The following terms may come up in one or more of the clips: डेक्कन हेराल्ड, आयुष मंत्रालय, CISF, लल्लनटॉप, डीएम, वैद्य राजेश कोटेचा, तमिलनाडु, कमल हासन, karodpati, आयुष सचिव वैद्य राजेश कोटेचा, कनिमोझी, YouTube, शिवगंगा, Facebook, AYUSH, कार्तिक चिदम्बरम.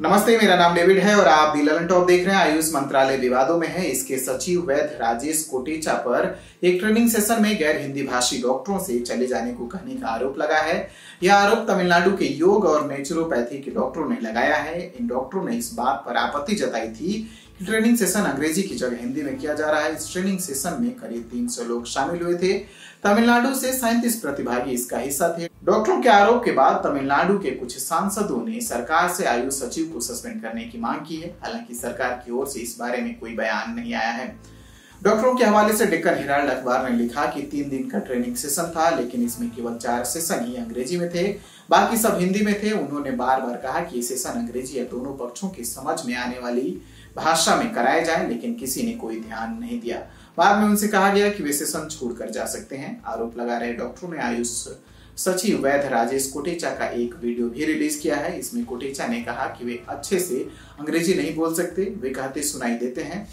नमस्ते, मेरा नाम डेविड है और आप लल्लनटॉप देख रहे हैं। आयुष मंत्रालय विवादों में है। इसके सचिव वैद्य राजेश कोटेचा पर एक ट्रेनिंग सेशन में गैर हिंदी भाषी डॉक्टरों से चले जाने को कहने का आरोप लगा है। यह आरोप तमिलनाडु के योग और नेचुरोपैथी के डॉक्टरों ने लगाया है। इन डॉक्टरों ने इस बात पर आपत्ति जताई थी कि ट्रेनिंग सेशन अंग्रेजी की जगह हिंदी में किया जा रहा है। इस ट्रेनिंग सेशन में करीब 300 लोग शामिल हुए थे। तमिलनाडु से 37 प्रतिभागी इसका हिस्सा थे। डॉक्टरों के आरोप के बाद तमिलनाडु के कुछ सांसदों ने सरकार से आयुष सचिव को सस्पेंड करने की मांग की है। हालांकि सरकार की ओर से इस बारे में कोई बयान नहीं आया है। डॉक्टरों के हवाले से डेक्कन हेराल्ड अखबार ने लिखा कि 3 दिन का ट्रेनिंग सेशन था, लेकिन इसमें केवल 4 सेशन ही अंग्रेजी में थे, बाकी सब हिंदी में थे। उन्होंने बार बार कहा कि ये सेशन अंग्रेजी या दोनों पक्षों की समझ में आने वाली भाषा में कराया जाए, लेकिन किसी ने कोई ध्यान नहीं दिया। बाद में उनसे कहा गया कि वे सेशन छोड़कर जा सकते हैं। आरोप लगा रहे डॉक्टरों ने आयुष सचिव वैद्य राजेश कोटेचा का एक वीडियो भी रिलीज किया है। इसमें कोटेचा ने कहा कि वे अच्छे से अंग्रेजी नहीं बोल सकते। वे कहते सुनाई देते हैं।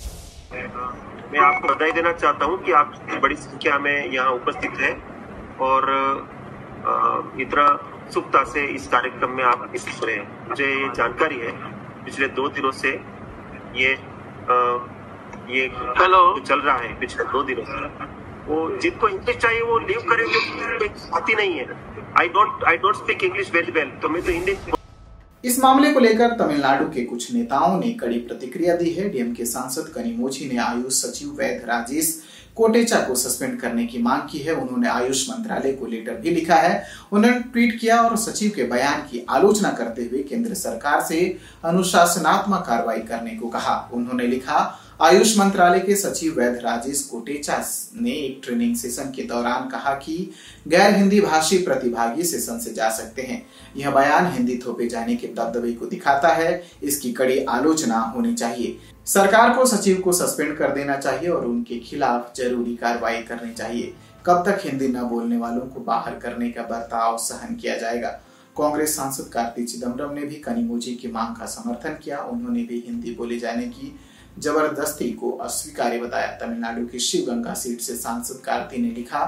मैं आपको बधाई देना चाहता हूं कि आप बड़ी संख्या में यहां उपस्थित हैं और इतना सुखता से इस कार्यक्रम में आप इसे सुने। मुझे ये जानकारी है पिछले 2 दिनों से ये चल रहा है। पिछले 2 दिनों से वो जिनको इंग्लिश चाहिए वो लीव करें, जो आती नहीं है। I don't speak English very well, तो मैं तो हिंदी। इस मामले को लेकर तमिलनाडु के कुछ नेताओं ने कड़ी प्रतिक्रिया दी है। डीएम के सांसद कनिमोझी ने आयुष सचिव वैद्य राजेश कोटेचा को सस्पेंड करने की मांग की है। उन्होंने आयुष मंत्रालय को लेटर भी लिखा है। उन्होंने ट्वीट किया और सचिव के बयान की आलोचना करते हुए केंद्र सरकार से अनुशासनात्मक कार्रवाई करने को कहा। उन्होंने लिखा, आयुष मंत्रालय के सचिव वैद्य राजेश कोटेचा ने एक ट्रेनिंग सेशन के दौरान कहा कि गैर हिंदी भाषी प्रतिभागी सेशन से जा सकते हैं। यह बयान हिंदी थोपे जाने के दबदबे को दिखाता है। इसकी कड़ी आलोचना होनी चाहिए। सरकार को सचिव को सस्पेंड कर देना चाहिए और उनके खिलाफ जरूरी कार्रवाई करनी चाहिए। कब तक हिंदी न बोलने वालों को बाहर करने का बर्ताव सहन किया जाएगा। कांग्रेस सांसद कार्तिक चिदम्बरम ने भी कनिमोझी की मांग का समर्थन किया। उन्होंने भी हिंदी बोले जाने की जबरदस्ती को अस्वीकार्य बताया। तमिलनाडु की शिवगंगा सीट से सांसद कार्ति ने लिखा,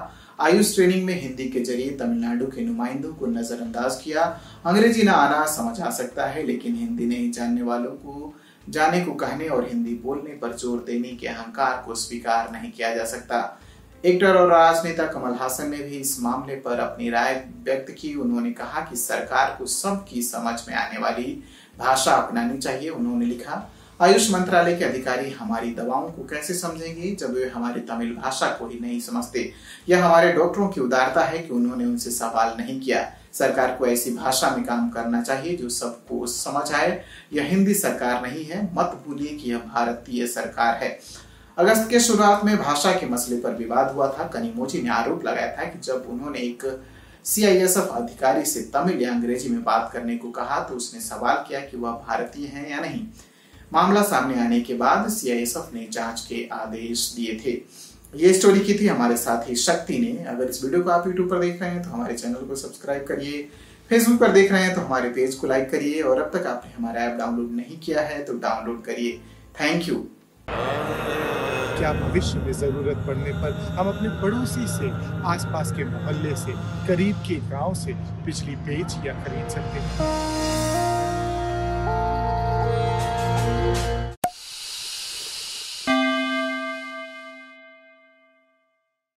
आयुष ट्रेनिंग में हिंदी के जरिए तमिलनाडु के नुमाइंदों को नजरअंदाज किया। अंग्रेजी न आना समझ आ सकता है, लेकिन हिंदी नहीं जानने वालों को जाने को कहने और हिंदी बोलने पर जोर देने के अहंकार को स्वीकार नहीं किया जा सकता। एक्टर और राजनेता कमल हासन ने भी इस मामले पर अपनी राय व्यक्त की। उन्होंने कहा कि सरकार को सबकी समझ में आने वाली भाषा अपनानी चाहिए। उन्होंने लिखा, आयुष मंत्रालय के अधिकारी हमारी दवाओं को कैसे समझेंगे जब वे हमारी तमिल भाषा को ही नहीं समझते। यह हमारे डॉक्टरों की उदारता है कि उन्होंने उनसे सवाल नहीं किया। सरकार को ऐसी भाषा में काम करना चाहिए जो सबको समझ आए। यह हिंदी सरकार नहीं है। मत भूलिए कि यह भारतीय सरकार है। अगस्त के शुरुआत में भाषा के मसले पर विवाद हुआ था। कनिमोझी ने आरोप लगाया था कि जब उन्होंने एक CISF अधिकारी से तमिल या अंग्रेजी में बात करने को कहा तो उसने सवाल किया कि वह भारतीय है या नहीं। मामला सामने आने के बाद CISF ने जांच के आदेश दिए थे। ये स्टोरी की थी हमारे साथ ही शक्ति ने। अगर इस वीडियो को आप YouTube पर देख रहे हैं तो हमारे चैनल को सब्सक्राइब करिए। Facebook पर देख रहे हैं तो हमारे पेज को लाइक करिए। और अब तक आपने हमारा ऐप डाउनलोड नहीं किया है तो डाउनलोड करिए। Thank you. क्या भविष्य में ज़रूरत पड़ने पर हम अपने पड़ोसी से, आसपास के मोहल्ले से, करीब के गाँव से बिजली बेच या खरीद सकते हैं।